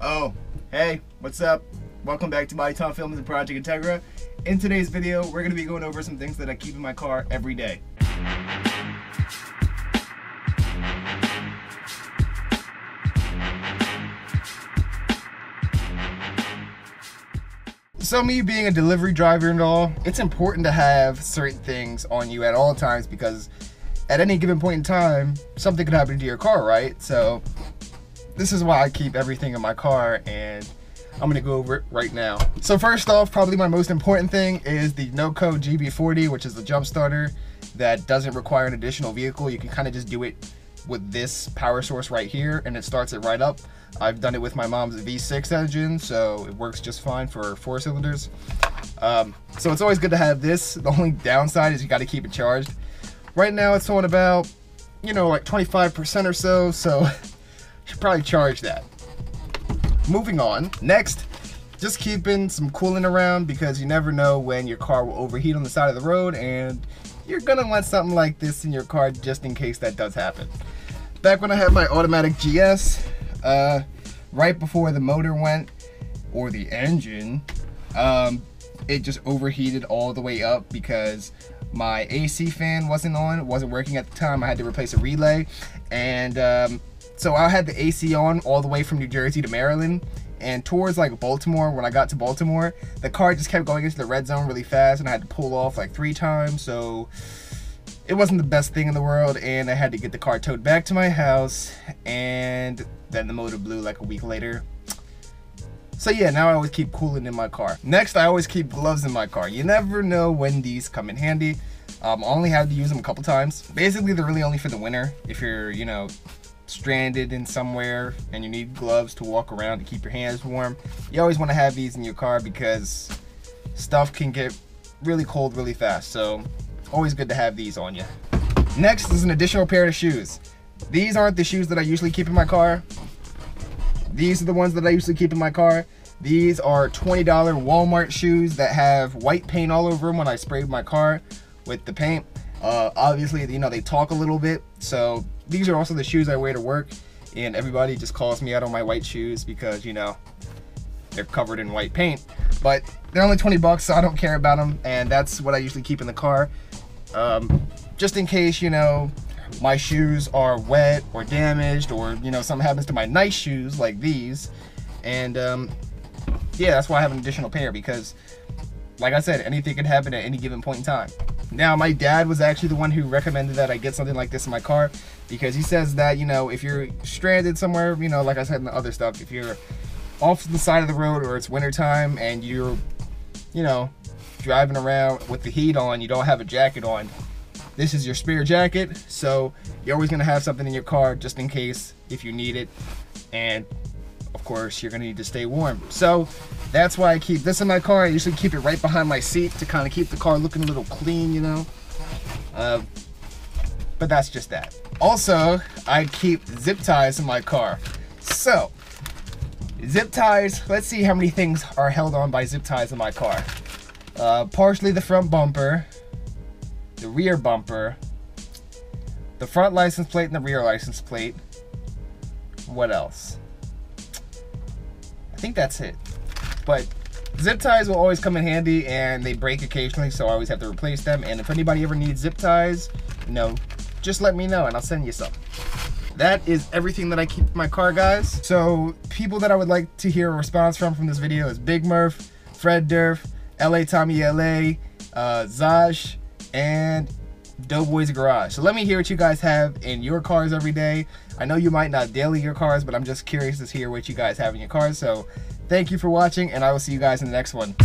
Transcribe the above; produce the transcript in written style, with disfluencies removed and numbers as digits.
Oh, hey, what's up? Welcome back to Myton Filming Project Integra. In today's video, we're going to be going over some things that I keep in my car every day. So me being a delivery driver and all, it's important to have certain things on you at all times because at any given point in time, something could happen to your car, right? So this is why I keep everything in my car, and I'm gonna go over it right now. So first off, probably my most important thing is the NOCO GB40, which is the jump starter that doesn't require an additional vehicle. You can kind of just do it with this power source right here, and it starts it right up. I've done it with my mom's V6 engine, so it works just fine for 4 cylinders. So it's always good to have this. The only downside is you got to keep it charged. Right now it's on about, you know, like 25% or so, so should probably charge that. Moving on, next, just keeping some coolant around because you never know when your car will overheat on the side of the road, and you're gonna want something like this in your car just in case that does happen. Back when I had my automatic GS, right before the motor went, or the engine, it just overheated all the way up because my AC fan wasn't on, it wasn't working at the time. I had to replace a relay, and so I had the AC on all the way from New Jersey to Maryland, and towards like Baltimore, when I got to Baltimore, the car just kept going into the red zone really fast, and I had to pull off like 3 times, so it wasn't the best thing in the world, and I had to get the car towed back to my house, and then the motor blew like a week later. So yeah, now I always keep coolant in my car. Next, I always keep gloves in my car. You never know when these come in handy. I only had to use them a couple times. Basically, they're really only for the winter. If you're, you know, stranded in somewhere and you need gloves to walk around to keep your hands warm, you always want to have these in your car because stuff can get really cold really fast. So always good to have these on you. Next is an additional pair of shoes. These aren't the shoes that I usually keep in my car. These are the ones that I usually keep in my car. These are $20 Walmart shoes that have white paint all over them when I sprayed my car with the paint. Obviously, you know, they talk a little bit. So these are also the shoes I wear to work, and everybody just calls me out on my white shoes because, you know, they're covered in white paint. But they're only 20 bucks, so I don't care about them, and that's what I usually keep in the car. Just in case, you know, my shoes are wet or damaged, or, you know, something happens to my nice shoes like these. And yeah, that's why I have an additional pair, because like I said, anything could happen at any given point in time. Now, my dad was actually the one who recommended that I get something like this in my car, because he says that, you know, if you're stranded somewhere, you know, like I said in the other stuff, if you're off to the side of the road or it's winter time and you're, you know, driving around with the heat on, you don't have a jacket on, this is your spare jacket, so you're always gonna have something in your car just in case if you need it. And of course, you're gonna need to stay warm. So that's why I keep this in my car. I usually keep it right behind my seat to kind of keep the car looking a little clean, you know. But that's just that. Also, I keep zip ties in my car. So zip ties, let's see how many things are held on by zip ties in my car. Partially the front bumper, the rear bumper, the front license plate and the rear license plate. What else? I think that's it. But zip ties will always come in handy, and they break occasionally, so I always have to replace them. And if anybody ever needs zip ties, you know, just let me know and I'll send you some. That is everything that I keep in my car, guys. So people that I would like to hear a response from this video is Big Murph, Fred Durf, LA Tommy LA, Zaj, and Doughboys Garage. So let me hear what you guys have in your cars every day. I know you might not daily your cars, but I'm just curious to hear what you guys have in your cars. So thank you for watching, and I will see you guys in the next one.